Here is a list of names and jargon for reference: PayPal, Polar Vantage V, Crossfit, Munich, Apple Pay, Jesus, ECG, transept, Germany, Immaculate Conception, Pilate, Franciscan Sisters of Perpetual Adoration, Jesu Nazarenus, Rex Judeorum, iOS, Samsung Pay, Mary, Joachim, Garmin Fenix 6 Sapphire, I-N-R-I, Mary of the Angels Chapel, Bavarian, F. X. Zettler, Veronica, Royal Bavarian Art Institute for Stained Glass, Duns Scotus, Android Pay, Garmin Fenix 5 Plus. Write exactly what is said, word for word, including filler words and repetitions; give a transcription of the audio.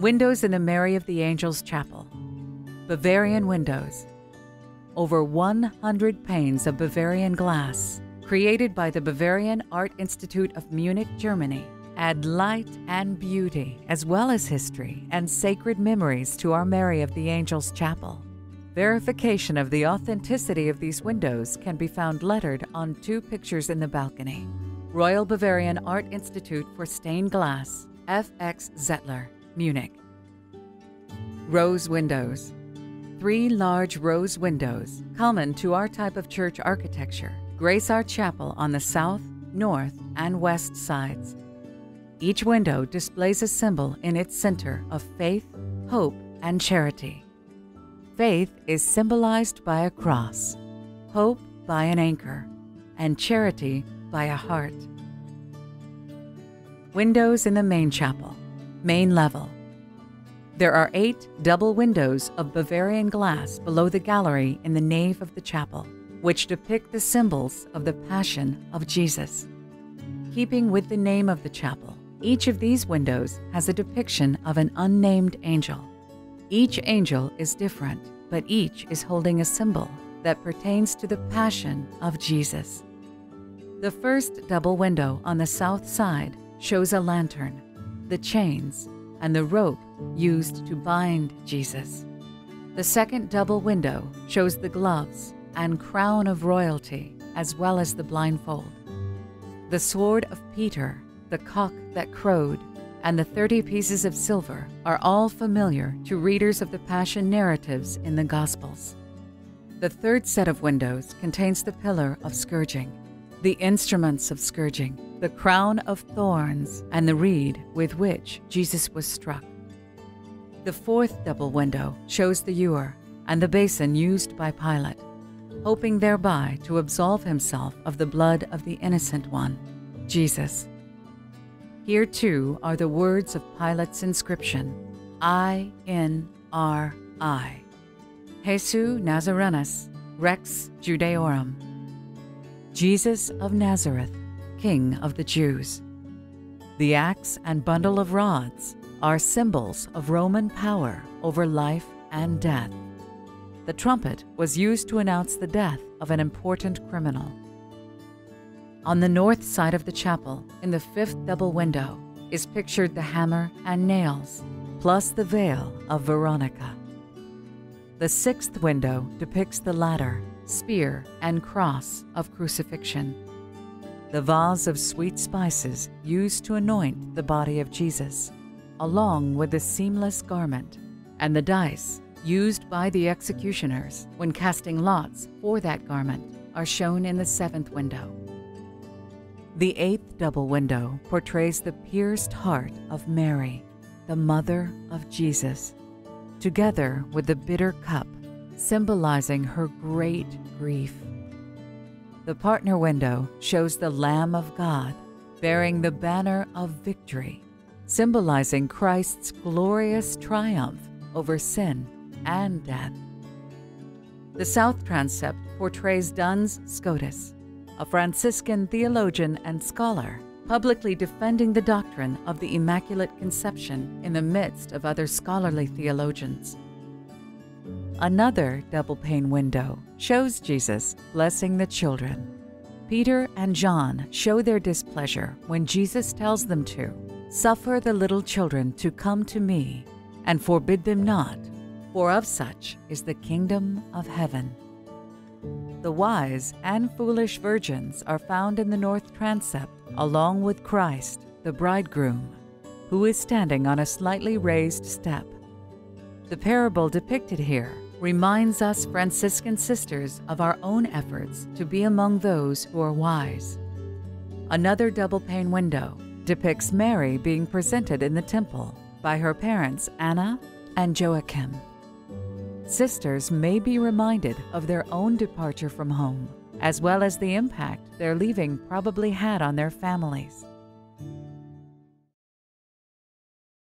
Windows in the Mary of the Angels Chapel. Bavarian windows. Over one hundred panes of Bavarian glass, created by the Bavarian Art Institute of Munich, Germany, add light and beauty, as well as history and sacred memories to our Mary of the Angels Chapel. Verification of the authenticity of these windows can be found lettered on two pictures in the balcony. Royal Bavarian Art Institute for Stained Glass, F. X. Zettler, Munich. Rose windows. Three large rose windows, common to our type of church architecture, grace our chapel on the south, north, and west sides. Each window displays a symbol in its center of faith, hope, and charity. Faith is symbolized by a cross, hope by an anchor, and charity by a heart. Windows in the main chapel, main level. There are eight double windows of Bavarian glass below the gallery in the nave of the chapel, which depict the symbols of the Passion of Jesus. Keeping with the name of the chapel, each of these windows has a depiction of an unnamed angel. Each angel is different, but each is holding a symbol that pertains to the Passion of Jesus. The first double window on the south side shows a lantern, the chains, and the rope used to bind Jesus. The second double window shows the gloves and crown of royalty, as well as the blindfold, the sword of Peter, the cock that crowed, and the thirty pieces of silver are all familiar to readers of the Passion narratives in the Gospels. The third set of windows contains the pillar of scourging, the instruments of scourging, the crown of thorns, and the reed with which Jesus was struck. The fourth double window shows the ewer and the basin used by Pilate, hoping thereby to absolve himself of the blood of the innocent one, Jesus. Here, too, are the words of Pilate's inscription, I N R I, Jesu Nazarenus, Rex Judeorum, Jesus of Nazareth, King of the Jews. The axe and bundle of rods are symbols of Roman power over life and death. The trumpet was used to announce the death of an important criminal. On the north side of the chapel, in the fifth double window, is pictured the hammer and nails, plus the veil of Veronica. The sixth window depicts the ladder, spear, and cross of crucifixion, the vase of sweet spices used to anoint the body of Jesus, along with the seamless garment, and the dice used by the executioners when casting lots for that garment are shown in the seventh window. The eighth double window portrays the pierced heart of Mary, the mother of Jesus, together with the bitter cup, symbolizing her great grief. The partner window shows the Lamb of God, bearing the banner of victory, symbolizing Christ's glorious triumph over sin and death. The south transept portrays Duns Scotus, a Franciscan theologian and scholar, publicly defending the doctrine of the Immaculate Conception in the midst of other scholarly theologians. Another double-pane window shows Jesus blessing the children. Peter and John show their displeasure when Jesus tells them to suffer the little children to come to me, and forbid them not, for of such is the kingdom of heaven. The wise and foolish virgins are found in the north transept, along with Christ, the bridegroom, who is standing on a slightly raised step. The parable depicted here reminds us Franciscan sisters of our own efforts to be among those who are wise. Another double-pane window depicts Mary being presented in the temple by her parents Anna and Joachim. Sisters may be reminded of their own departure from home, as well as the impact their leaving probably had on their families.